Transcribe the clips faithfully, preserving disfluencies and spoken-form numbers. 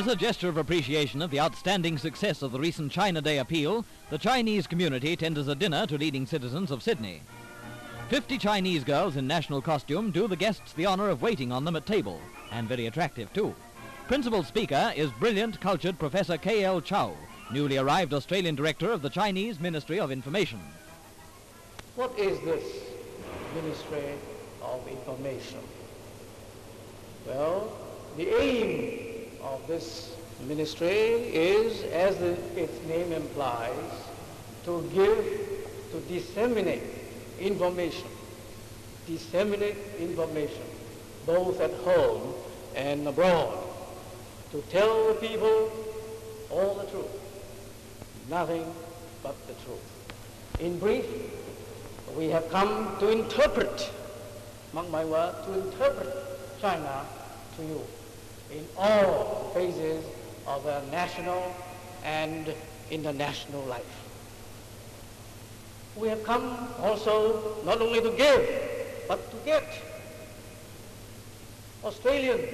As a gesture of appreciation of the outstanding success of the recent China Day appeal, the Chinese community tenders a dinner to leading citizens of Sydney. Fifty Chinese girls in national costume do the guests the honour of waiting on them at table, and very attractive too. Principal speaker is brilliant, cultured Professor K L Chao, newly arrived Australian director of the Chinese Ministry of Information. What is this Ministry of Information? Well, the aim of this ministry is, as the, its name implies, to give, to disseminate information, disseminate information, both at home and abroad, to tell the people all the truth, nothing but the truth. In brief, we have come to interpret, mark my word, to interpret China to you in all phases of our national and international life. We have come also not only to give, but to get. Australians,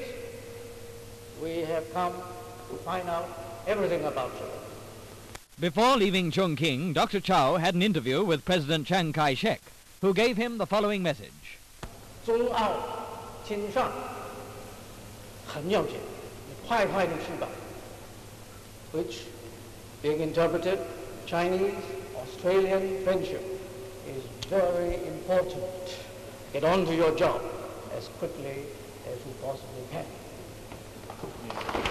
we have come to find out everything about you. Before leaving Chongqing, Doctor Chao had an interview with President Chiang Kai-shek, who gave him the following message. Which, being interpreted, Chinese-Australian friendship is very important. Get on to your job as quickly as you possibly can.